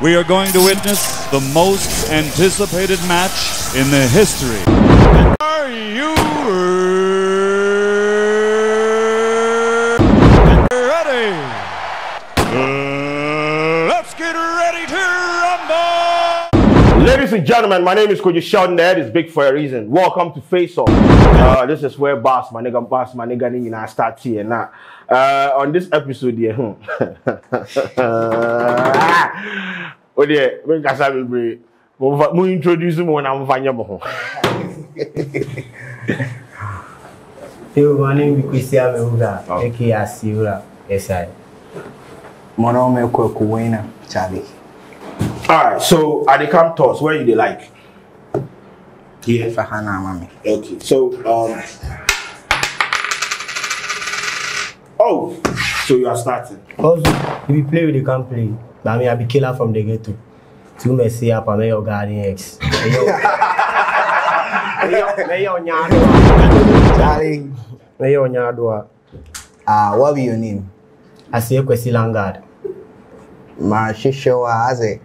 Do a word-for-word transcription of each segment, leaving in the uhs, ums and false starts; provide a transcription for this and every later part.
we are going to witness the most anticipated match in the history. Are you ready? Uh, let's get ready to rumble! Ladies and gentlemen, my name is Kwadwo Sheldon. The head is big for a reason. Welcome to Face Off. Uh, this is where boss, my nigga, boss, my nigga, and I start here now. Uh, on this episode here, hmm. Oh dear, we can't be. We introduce him when I'm finding him. Hello, my name is Christian Meuga, aka Asiye Kwesi. My name is Kwekuwena Charlie. All right, so at the camp tours, where you they like? Here, yeah. Fahana, mommy. Okay, so um. Oh, so you are starting. Also, if you play with the company, I mean, I'll be killer from the ghetto. Two messy up, I'm your guardian ex. Charlie. Ah, what be your name? Asiye Kwesi Langard. My Shishawa, as a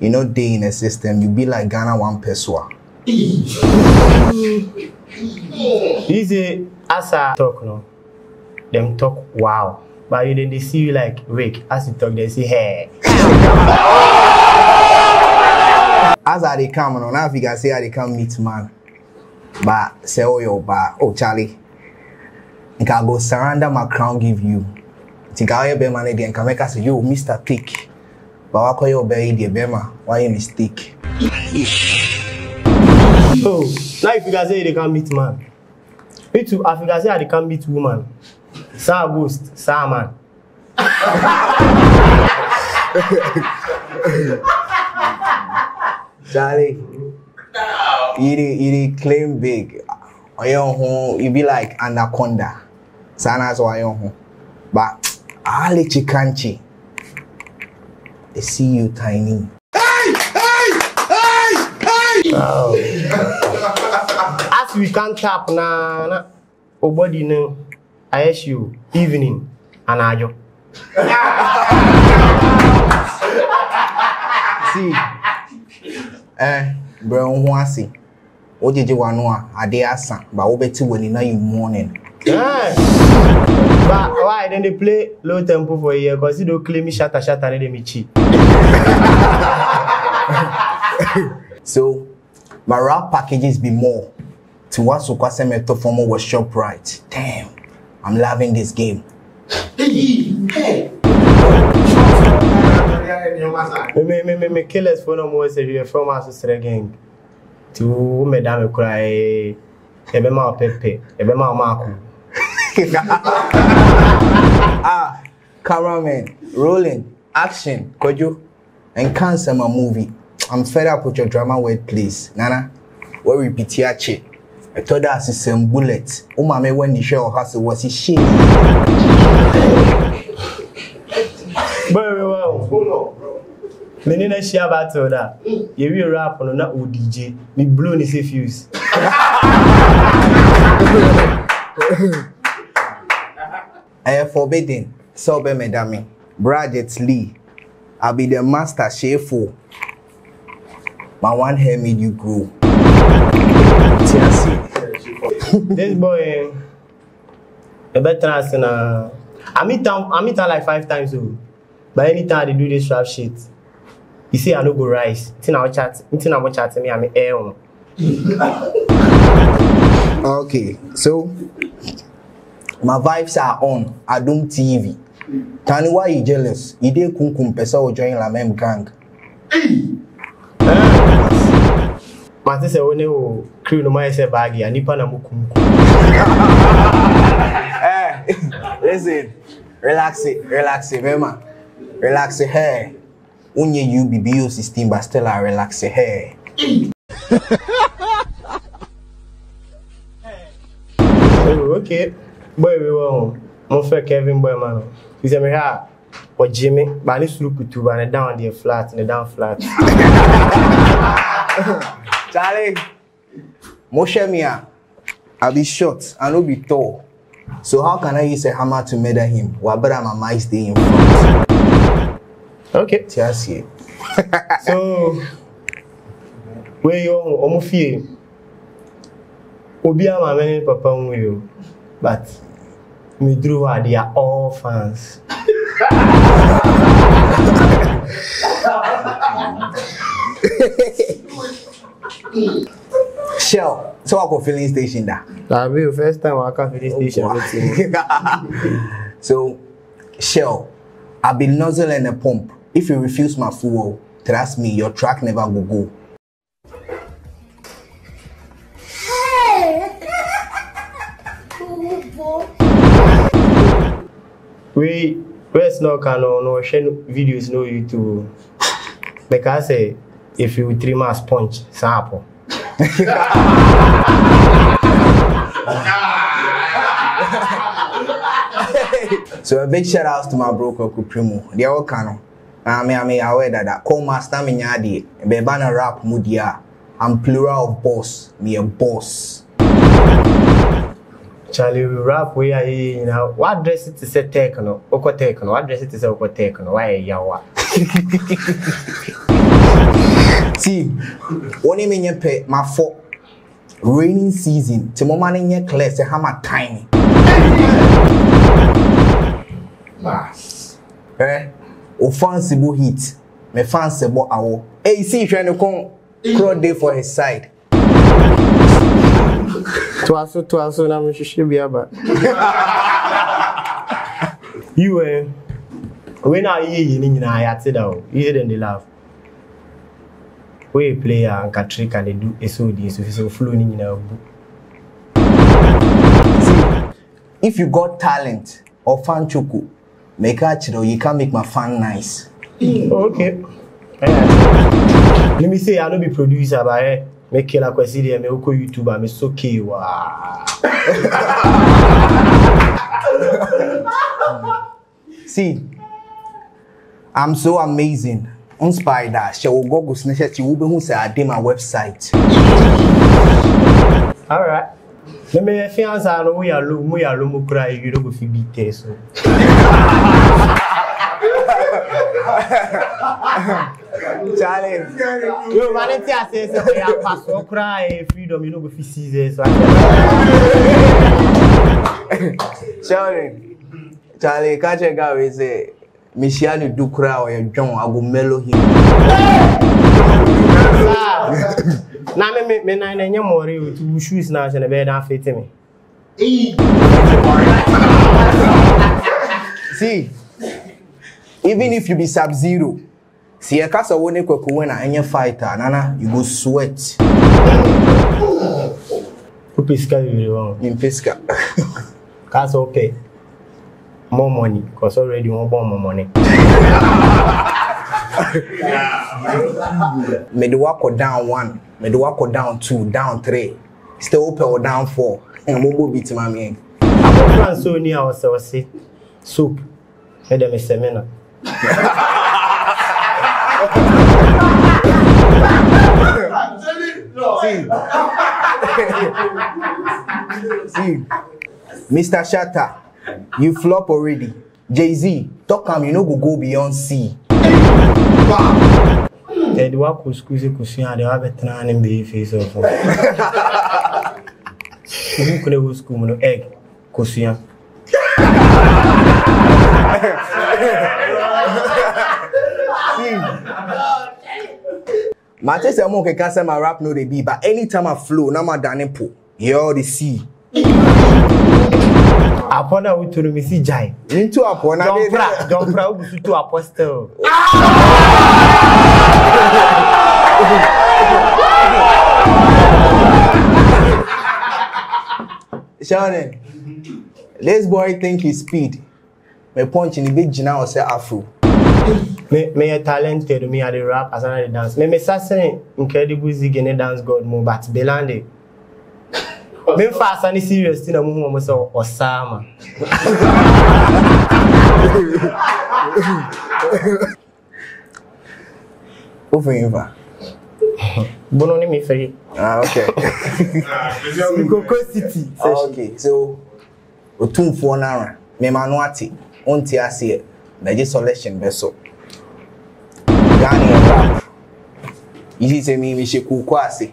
you know, day in a system, you be like Ghana one pessoa. Easy as I talk, no. Them talk wow, but you then they see you like wake as you talk, they say hey. As I they come, and now if you can say I they come meet man, but say oh yo, but oh Charlie, you can go surrender my crown give you. You can be man again, can make us yo Mister Pick, but what call you be the bema? Why you mistake? So now if you can say they come meet man, me too. If you can say I they come meet woman. Sa ghost, sa man. Charlie, you claim big. You be like anaconda. Sana's why you. But I let you can't. They see you tiny. Hey, hey, hey, hey! Oh. As we can't tap na na, nobody know. I ask you, evening, and I do. See, eh, bro, Mwasi, what did you want? I did ask, but what better when you know you morning? Yeah, but why then they play low tempo for a year because you don't claim me shatter shatter and me cheat. So, my rap packages be more to what's requested metal formal was shop right. Damn. I'm loving this game. Hey! Me me me me killers for no more. Say you from us sister gang. To me da me cry. Ebe ma pepe. Ebe ma maku. Ah, cameraman, rolling, action, Kwadwo, and cancel my movie. I'm fed up with your drama word, please, Nana. We repeat your shit. I told her it's some bullet. Oh, mommy, when the show has it was his shit. Very well, hold on. Meaning I share about that. You will rap on that old D J. Me blown his fuse. I am forbidden. So, be madame. Bridget Lee. I'll be the master chef. My one hair made you grow. This boy, a better ass in a. I meet him, I meet him like five times old. But anytime they do this rap shit, you see, I no go rise. Until I chat, until I chat to me, I'm air on. Okay, so my vibes are on. I don't T V. Tell me why you jealous? You dey kunkum person who join the same gang. My sister only crew no matter baggy and nipa na mukum. Eh, listen, relax it, relax it, mama, relax it. Hey, only you be bio system, but still I relax it. Hey. Okay, boy, we were Monsieur Kevin boy man. He said me ha, or Jimmy, but I need to look to and down there flat, and down flat. Charlie, Moshe Mia, I'll be short, I will be tall. So how can I use a hammer to murder him? Well, better my mice stay in front. Okay. Tiasi. So where you omo fie obi ama me papa nwio but me drew her, they are all fans. Shell, so I go filling station da. That be the first time I can filling station. Oh, so, Shell, I be nozzle and a pump. If you refuse my fuel, trust me, your track never go go. We where's no canal, no share videos, no YouTube. Like I say, if you trim a sponge, sample. So a big shout out to my broker Kuprimu. They all canal. I mean, I mean, I wear that. Call master me nyadi. Bebana rap mudia. I'm plural of boss. Me a boss. Charlie, we rap we are here, you know. What dress it is a techno? Oko techno. What dress it is a oko techno? Why yawa? See, one in your pay my fault. Raining season. Tomorrow in your class, how much time? Eh? O fancy bo heat. Me fancy bo awo. Hey, see, trying to come crowd day for his side. Twaso, twaso, na me should be about. You eh? When I hear you, you know I sit down. You hear them they laugh. We play and can trick and they do a so this. If so flow in our book. If you got talent or fan choku, make a chiro. You can make my fan nice. Okay. Let me say I don't be producer, but eh. Me kila kwesi de me uko YouTube and me so wa. See, I'm so amazing. Inspired that she will go go snatch. She will be who say I did my website. All right. Let me fiance ano we are lo we are lo mo cry you don't go fi beat so. Challenge. Yo, vanity says we are past cry freedom. You don't go fi seize so. Challenge. Challenge. Catch a guy we say. Michelle do cry or John, I will mellow him. Now, me, me, nine and your Mori with two shoes now, and a bed and fit me. See, even if you be sub zero, see a castle won't equal Kuena and your fighter, Nana, you go sweat. Who pisca you wrong? In pisca. Castle pay. More money, because already want more money. May the work go down one, may the work go down two, down three, still open or down four, and we will beat my man. I was so near ourselves, soup, and then a seminar. See, Mister Shatta. You flop already. Jay-Z, talk am, you know go go beyond sea. They do what could squeeze it, could see how they have a turn and be face off. You could have school, no egg, could see him. My taste, I'm okay, can't say my rap, no, they be, but anytime I flow, now my darling pool, you're the sea. Apona uturu misi jai. Into apona. Don't pra, don't pra ugusu tu apostle. Sheldon, this boy think he's speed. Me punch in the big jina or say afro. Me me a talented me at the rap as another dance. Me me sassing incredible zigene dance god mo but belande. Me fast and serious thing. I'm going to Osama. Who for you? Bono ni me free. Ah, okay. Koko City. Okay, so otum for na me manuati. Onti asie. Na je selection beso. Ghana. Easy say me, me she cook kwasi.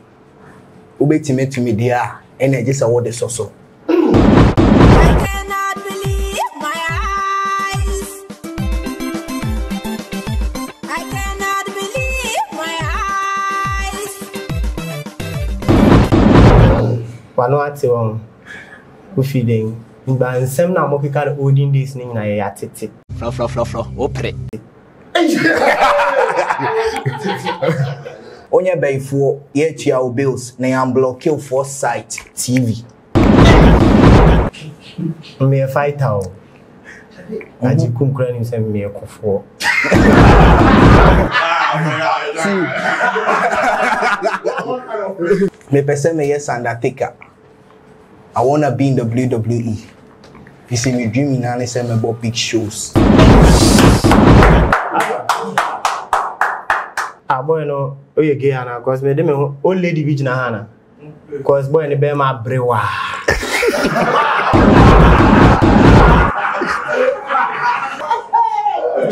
Ube time to me dia. Energy sa word so so. Wanoati wong, ufideng. But insem na mo kika the holding this thing na ya tete. Fro fro fro fro, opre. Onye be ifu ye tia bills na ya block your foresight T V. Me fight out. Aji kum kura ni insem me kofo. Me person me yes undertaker. I wanna be in the W W E. You see me dreaming and I say me about big shows. Ah boy no, oh you gay Hannah, cause me dem old lady bitch na Hannah. Cause boy ne be my brewa.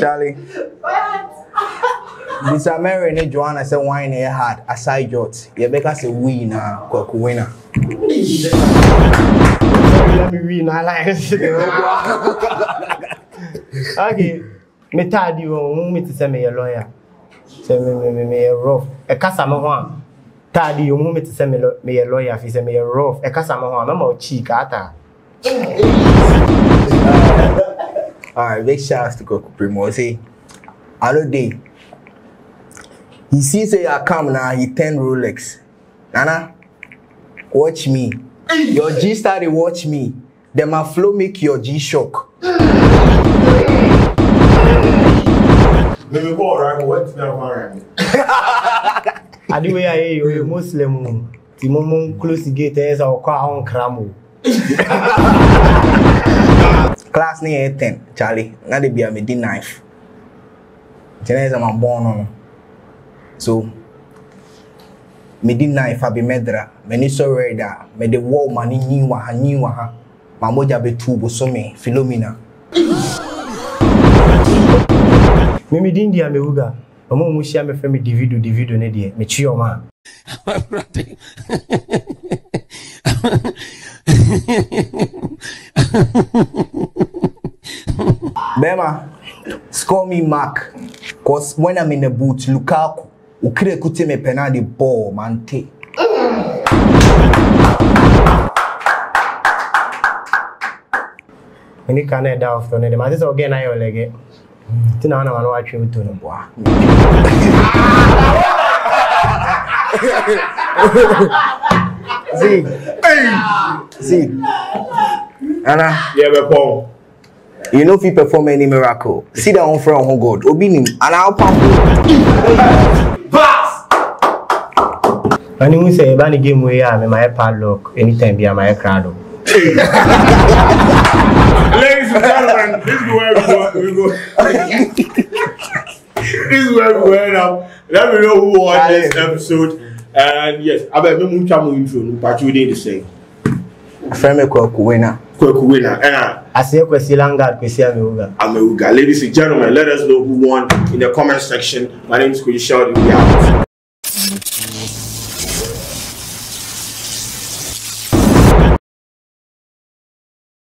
Charlie. This American and Joanna say wine here hard aside jot. You better say win na kwaku winner. Let me win. I like it. Okay, me tired you. Me to say me a lawyer. Say me me me me rough. A casa me one. Tired you. Me to say me me a lawyer. If you say me a rough. A casa me one. Me mau cheek ata. All right, big shouts to Kuprimu. See, hello day. He sees say I come now. He ten Rolex. Nana. Watch me. Your G started watch me. Then my flow make your G shock. Maybe go around what's that one? I do I hear you Muslim. The moment close the gate is our car on cramo. Class near ten, Charlie. Now they be a midi knife. Tonight I'm born on. So me di knife abi medra me ni so reda me the wall mani nyiwa ha nyiwa ha ma moja be tubo so me Philomena me me di ndia me wuga omo mu hia me fa me di video di video ne de me chi oma Bema score me mark cause when I'm in the boot Lukaku Ukire kuti me pena de ball mante. Meni kana da of tone de ma so ge na yo lege. Ti na na wa twi to no boa. Zig. Zig. Ana. Yeah be pom. You know if you perform any miracle. See that one from God. Obi nim and I'll pump. When you say about the game we are, I'm my padlock. Anytime be my cradle. Ladies and gentlemen, this is where we go. We go. This is where we go now. Let me know who watched this episode. And yes, I bet me mucha mu intro, but you didn't say. Femi Kwakuwena. Kwakuwena. And Asiye Kwesi Langard, Kwesi Ameuga. Ameuga. Ladies and gentlemen, let us know who won in the comment section. My name is Kwadwo Sheldon. We out.